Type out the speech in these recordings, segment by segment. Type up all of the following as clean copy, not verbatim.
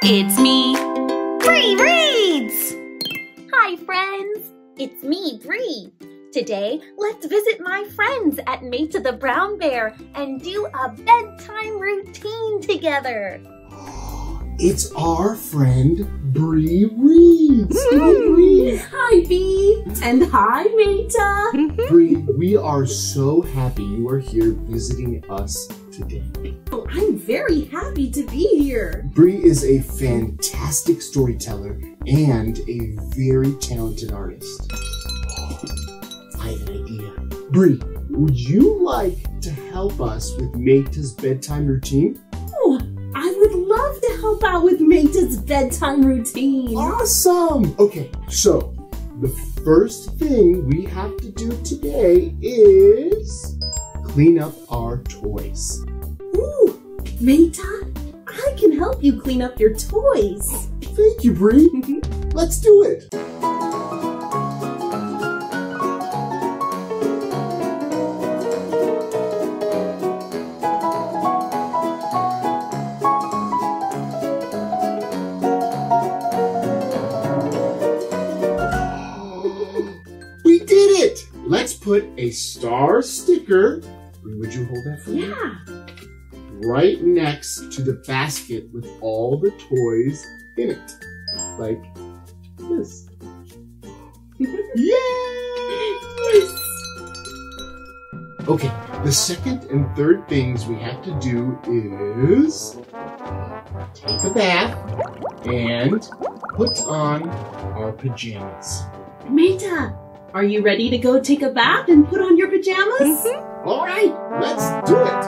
It's me, Bri Reads! Hi friends, it's me, Bri. Today, let's visit my friends at Mayta the Brown Bear and do a bedtime routine together. It's our friend, Bri Reads. Hi, Bee. And hi, Mayta. Bri, we are so happy you are here visiting us today. Oh, I'm very happy to be here. Bri is a fantastic storyteller and a very talented artist. I have an idea. Bri, would you like to help us with Mayta's bedtime routine? Oh, I would love to help out with Mayta's bedtime routine. Awesome! Okay, so the first thing we have to do today is clean up our toys. Ooh, Mayta, I can help you clean up your toys. Thank you, Bri. Let's do it. Let's put a star sticker, would you hold that for me? Yeah. Right next to the basket with all the toys in it. Like this. Yay! Okay, the second and third things we have to do is take a bath and put on our pajamas. Mayta! Are you ready to go take a bath and put on your pajamas? All right, let's do it.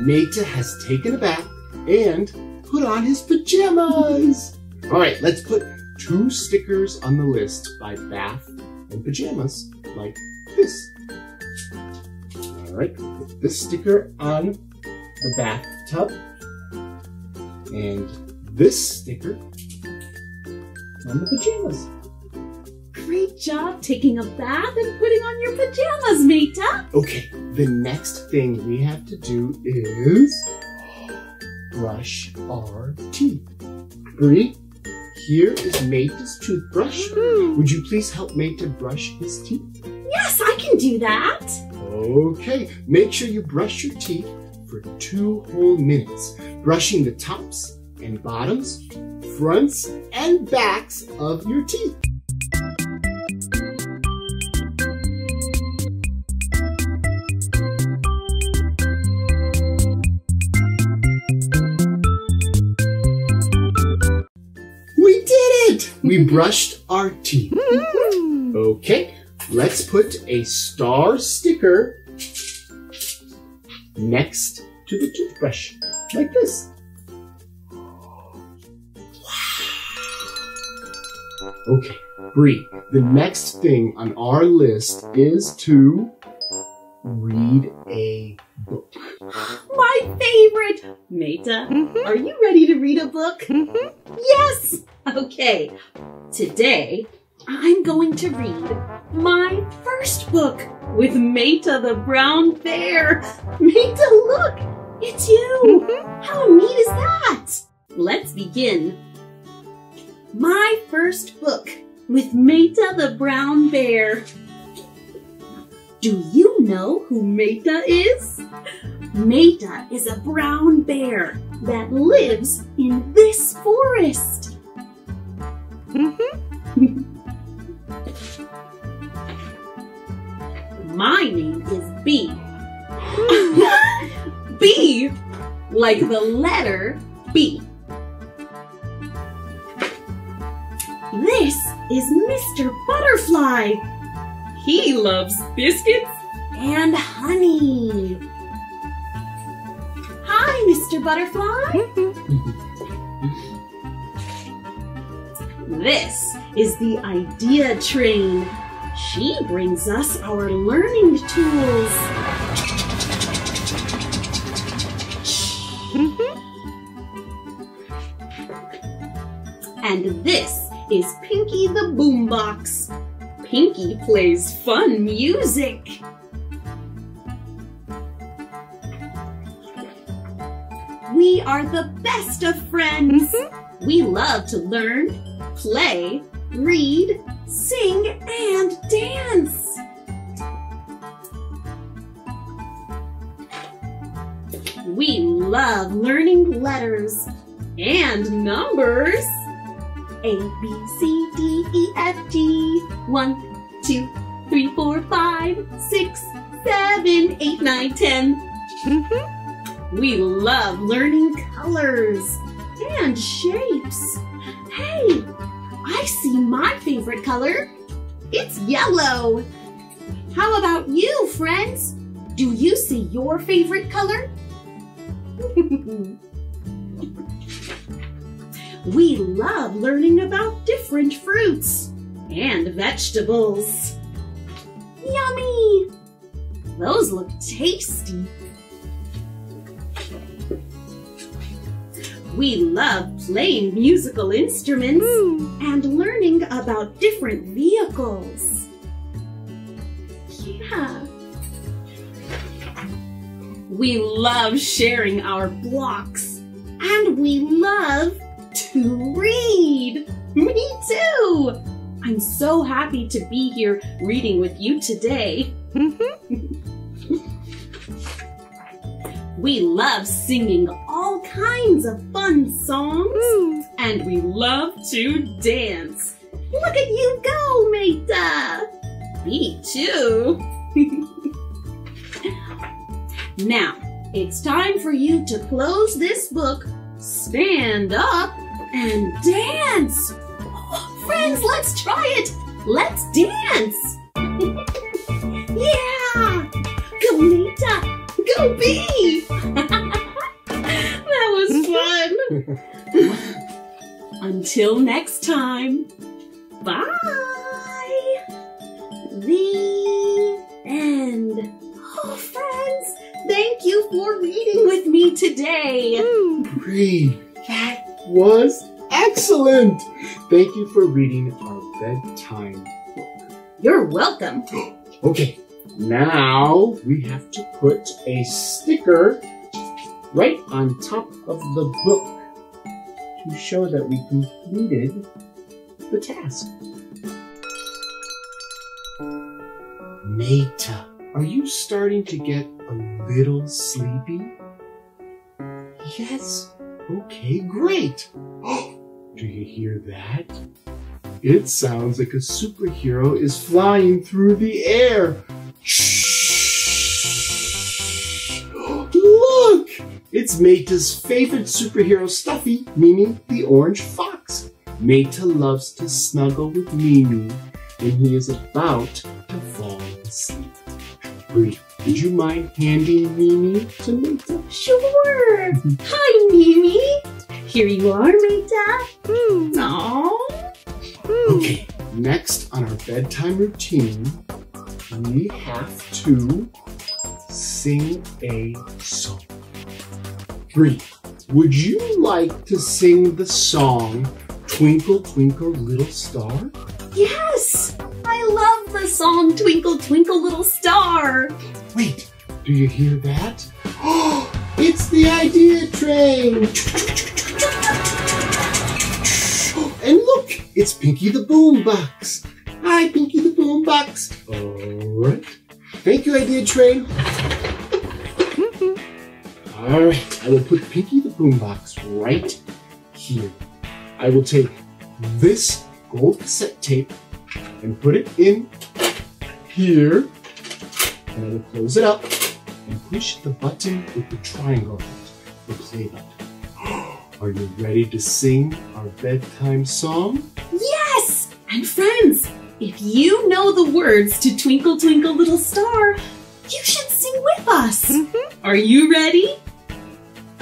Mayta has taken a bath and put on his pajamas. All right, let's put two stickers on the list by bath and pajamas, like this. All right, put this sticker on the bathtub and this sticker on the pajamas. Great job taking a bath and putting on your pajamas, Mayta. Okay, the next thing we have to do is brush our teeth. Bri, here is Mayta's toothbrush. Would you please help Mayta brush his teeth? Yes, I can do that. Okay, make sure you brush your teeth for 2 whole minutes, brushing the tops and bottoms, fronts and backs of your teeth. We brushed our teeth. Okay, let's put a star sticker next to the toothbrush, like this. Wow. Okay, Bri, the next thing on our list is to read a book. My favorite! Mayta, are you ready to read a book? Yes! Okay, today I'm going to read my first book with Mayta the Brown Bear. Mayta, look! It's you! How neat is that? Let's begin. My first book with Mayta the Brown Bear. Do you know who Mayta is? Mayta is a brown bear that lives in this forest. My name is Bee. Bee, like the letter B. This is Mr. Butterfly. He loves biscuits and honey. Hi, Mr. Butterfly. This is the Idea Train. She brings us our learning tools. And this is Pinky the Boombox. Pinky plays fun music. We We are the best of friends. Mm-hmm. We love to learn, play, read, sing, and dance. We love learning letters and numbers. A, B, C, D, E, F, G. 1, 2, 3, 4, 5, 6, 7, 8, 9, 10. Mm-hmm. We love learning colors and shapes. Hey, I see my favorite color. It's yellow. How about you, friends? Do you see your favorite color? We love learning about different fruits and vegetables. Yummy! Those look tasty. We love playing musical instruments and learning about different vehicles. Yeah. We love sharing our blocks and we love to read. Me too! I'm so happy to be here reading with you today. We love singing all kinds of fun songs and we love to dance. Look at you go, Mayta! Me too! Now, it's time for you to close this book, stand up, and dance! Oh, friends, let's try it! Let's dance! Yeah! Go Mayta! Go Bee! That was fun! Until next time, bye! The end! Oh, friends, thank you for reading with me today! Bri, that was excellent! Thank you for reading our bedtime book. You're welcome. Okay, now we have to put a sticker right on top of the book to show that we completed the task. Mayta, are you starting to get a little sleepy? Yes. Okay, great. Do you hear that? It sounds like a superhero is flying through the air. Shh! Look! It's Mayta's favorite superhero stuffy, Mimi the Orange Fox. Mayta loves to snuggle with Mimi, and he is about to fall asleep. Bri, would you mind handing Mimi to Mayta? Sure! Hi, Mimi! Here you are, Mayta. Okay, next on our bedtime routine, we have to sing a song. Bri, would you like to sing the song Twinkle Twinkle Little Star? Yes! I love the song Twinkle Twinkle Little Star! Wait, do you hear that? Oh, it's the Idea Train! And look, it's Pinky the Boombox. Hi, Pinky the Boombox. All right. Thank you, Idea Train. All right, I will put Pinky the Boombox right here. I will take this gold cassette tape and put it in here. And I will close it up and push the button with the triangle, the play button. Are you ready to sing our bedtime song? Yes! And friends, if you know the words to Twinkle Twinkle Little Star, you should sing with us. Mm-hmm. Are you ready?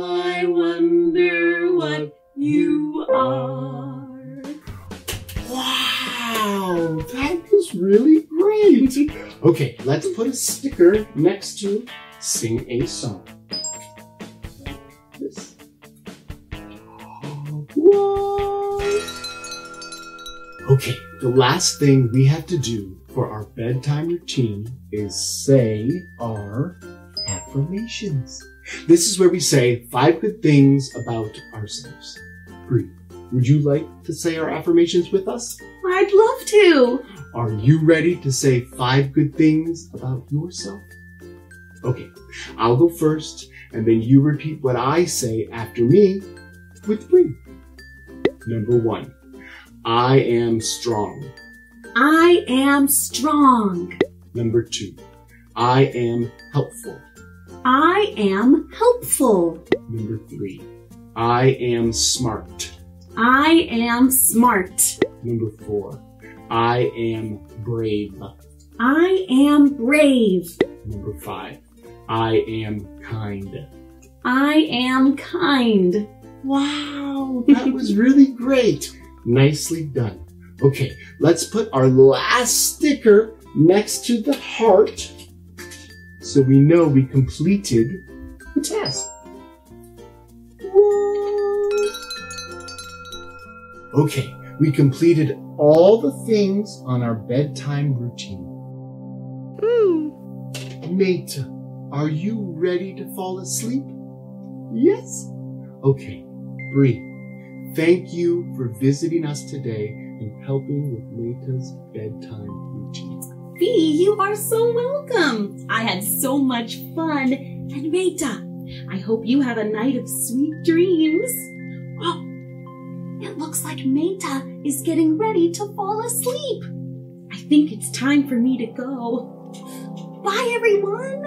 I I wonder what you are. Wow, that is really great. Okay, let's put a sticker next to sing a song. Like this. Whoa. Okay, the last thing we have to do for our bedtime routine is say our affirmations. This is where we say 5 good things about ourselves. Bri, would you like to say our affirmations with us? I'd love to. Are you ready to say 5 good things about yourself? Okay, I'll go first, and then you repeat what I say after me with Bri. Number 1, I am strong. I am strong. Number 2, I am helpful. I am helpful. Number 3, I am smart. I am smart. Number 4, I am brave. I am brave. Number 5, I am kind. I am kind. Wow, that was really great. Nicely done. Okay, let's put our last sticker next to the heart so we know we completed the task. Okay, we completed all the things on our bedtime routine. Mayta, are you ready to fall asleep? Yes. Okay, Bri, thank you for visiting us today and helping with Mayta's bedtime routine. Bri, you are so welcome. I had so much fun. And Mayta, I hope you have a night of sweet dreams. Oh, it looks like Mayta is getting ready to fall asleep. I think it's time for me to go. Bye, everyone!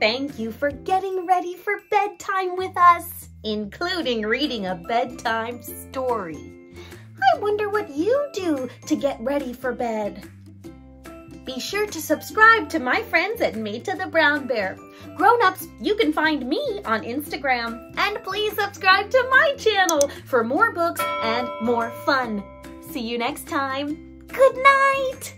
Thank you for getting ready for bedtime with us, including reading a bedtime story. I wonder what you do to get ready for bed. Be sure to subscribe to my friends at Mayta the Brown Bear. Grown-ups, you can find me on Instagram. And please subscribe to my channel for more books and more fun. See you next time. Good night!